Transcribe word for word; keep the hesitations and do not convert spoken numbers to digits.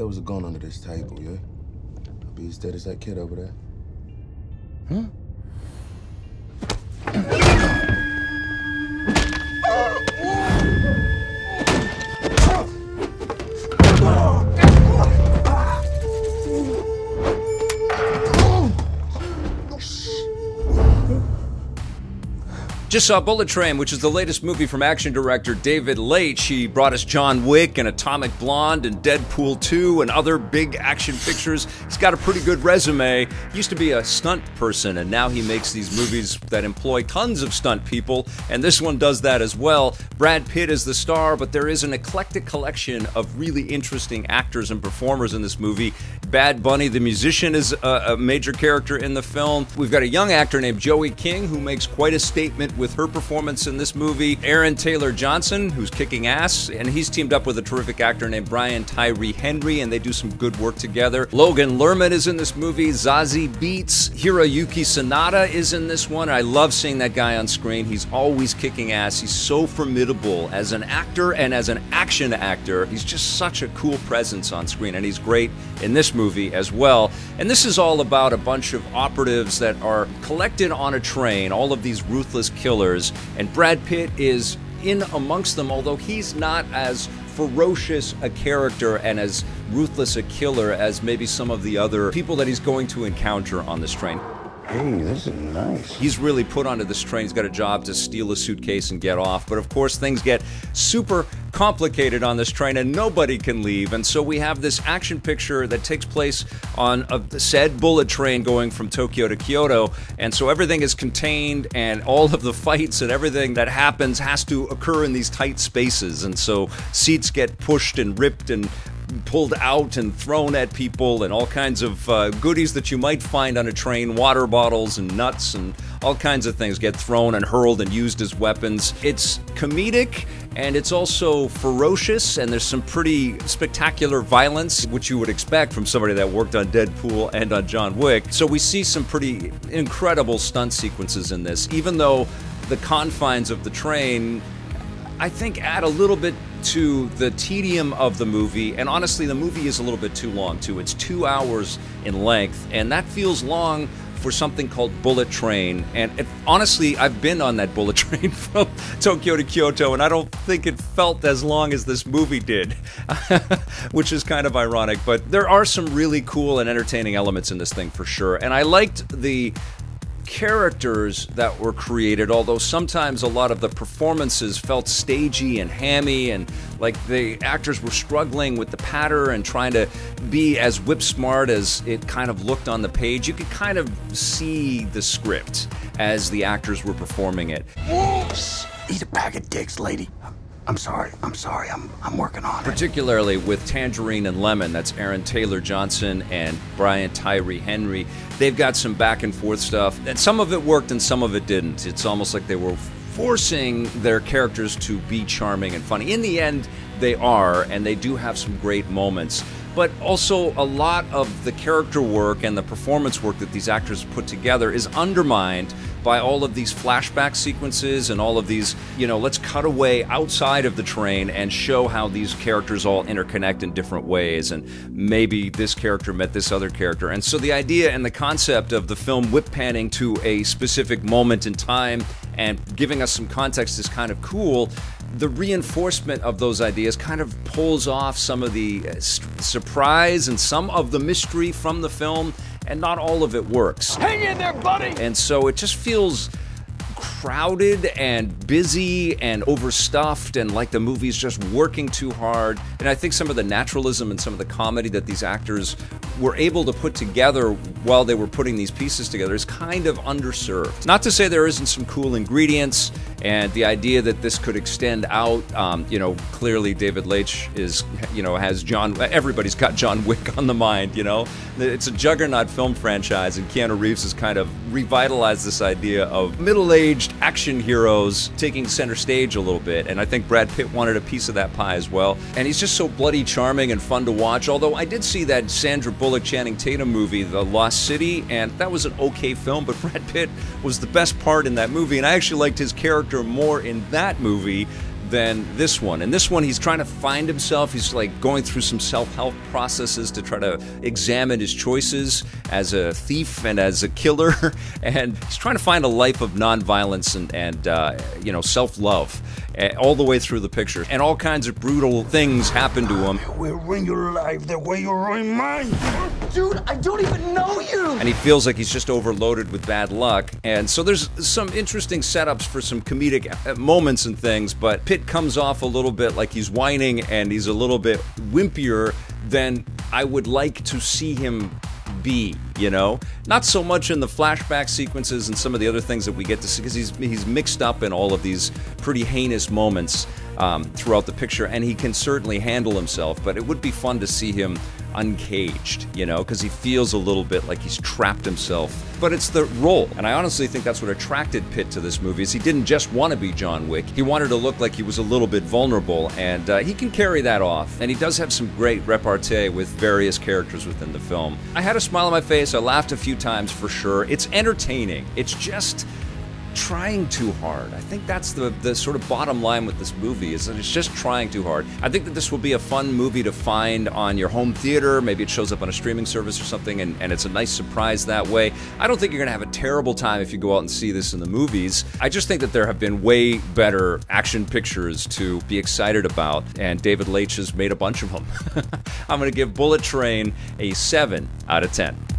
there was a gun under this table, yeah? I'd be as dead as that kid over there. Huh? Just saw Bullet Train, which is the latest movie from action director David Leitch. He brought us John Wick and Atomic Blonde and Deadpool two and other big action pictures. He's got a pretty good resume. He used to be a stunt person, and now he makes these movies that employ tons of stunt people, and this one does that as well. Brad Pitt is the star, but there is an eclectic collection of really interesting actors and performers in this movie. Bad Bunny, the musician, is a major character in the film. We've got a young actor named Joey King, who makes quite a statement with her performance in this movie. Aaron Taylor-Johnson, who's kicking ass, and he's teamed up with a terrific actor named Brian Tyree Henry, and they do some good work together. Logan Lerman is in this movie. Zazie Beetz. Hiroyuki Sanada is in this one. I love seeing that guy on screen. He's always kicking ass. He's so formidable as an actor and as an action actor. He's just such a cool presence on screen, and he's great in this movie as well. And this is all about a bunch of operatives that are collected on a train, all of these ruthless killers. Killers, and Brad Pitt is in amongst them, although he's not as ferocious a character and as ruthless a killer as maybe some of the other people that he's going to encounter on this train. Hey, this is nice. He's really put onto this train. He's got a job to steal a suitcase and get off, but of course things get super complicated on this train and nobody can leave, and so we have this action picture that takes place on a said bullet train going from Tokyo to Kyoto, and so everything is contained and all of the fights and everything that happens has to occur in these tight spaces, and so seats get pushed and ripped and pulled out and thrown at people and all kinds of uh, goodies that you might find on a train, water bottles and nuts and all kinds of things get thrown and hurled and used as weapons. It's comedic and it's also ferocious, and there's some pretty spectacular violence, which you would expect from somebody that worked on Deadpool and on John Wick. So we see some pretty incredible stunt sequences in this, even though the confines of the train I think add a little bit to the tedium of the movie, and honestly the movie is a little bit too long too. It's two hours in length, and that feels long for something called Bullet Train, and it, honestly I've been on that bullet train from Tokyo to Kyoto and I don't think it felt as long as this movie did, which is kind of ironic, but there are some really cool and entertaining elements in this thing for sure, and I liked the characters that were created, although sometimes a lot of the performances felt stagey and hammy and like the actors were struggling with the patter and trying to be as whip smart as it kind of looked on the page. You could kind of see the script as the actors were performing it. Whoops. He's a bag of dicks, lady. I'm sorry, I'm sorry, I'm, I'm working on it. Particularly with Tangerine and Lemon, that's Aaron Taylor-Johnson and Brian Tyree Henry, they've got some back and forth stuff, and some of it worked and some of it didn't. It's almost like they were forcing their characters to be charming and funny. In the end, they are, and they do have some great moments. But also a lot of the character work and the performance work that these actors put together is undermined by all of these flashback sequences and all of these, you know, let's cut away outside of the train and show how these characters all interconnect in different ways, and maybe this character met this other character. And so the idea and the concept of the film whip panning to a specific moment in time and giving us some context is kind of cool. The reinforcement of those ideas kind of pulls off some of the uh, surprise and some of the mystery from the film, and not all of it works. Hang in there, buddy! And so it just feels crowded and busy and overstuffed, and like the movie's just working too hard. And I think some of the naturalism and some of the comedy that these actors were able to put together while they were putting these pieces together is kind of underserved. Not to say there isn't some cool ingredients, and the idea that this could extend out, um, you know, clearly David Leitch is, you know, has John, everybody's got John Wick on the mind, you know? It's a juggernaut film franchise, and Keanu Reeves has kind of revitalized this idea of middle-aged action heroes taking center stage a little bit, and I think Brad Pitt wanted a piece of that pie as well. And he's just so bloody charming and fun to watch, although I did see that Sandra Bullock, Channing Tatum movie, The Lost City, and that was an okay film, but Brad Pitt was the best part in that movie, and I actually liked his character more in that movie than this one. And this one, he's trying to find himself. He's like going through some self-help processes to try to examine his choices as a thief and as a killer. And he's trying to find a life of nonviolence and, and uh, you know, self-love uh, all the way through the picture. And all kinds of brutal things happen to him. I will ruin your life the way you ruined mine. Dude, I don't even know you. And he feels like he's just overloaded with bad luck. And so there's some interesting setups for some comedic moments and things, but Pitt comes off a little bit like he's whining and he's a little bit wimpier than I would like to see him be, you know? Not so much in the flashback sequences and some of the other things that we get to see, because he's, he's mixed up in all of these pretty heinous moments um, throughout the picture, and he can certainly handle himself, but it would be fun to see him uncaged, you know, because he feels a little bit like he's trapped himself. But it's the role, and I honestly think that's what attracted Pitt to this movie, is he didn't just want to be John Wick. He wanted to look like he was a little bit vulnerable, and uh, he can carry that off. And he does have some great repartee with various characters within the film. I had a smile on my face, I laughed a few times for sure. It's entertaining, it's just trying too hard. I think that's the, the sort of bottom line with this movie, is that it's just trying too hard. I think that this will be a fun movie to find on your home theater. Maybe it shows up on a streaming service or something, and, and it's a nice surprise that way. I don't think you're gonna have a terrible time if you go out and see this in the movies. I just think that there have been way better action pictures to be excited about, and David Leitch has made a bunch of them. I'm gonna give Bullet Train a seven out of ten.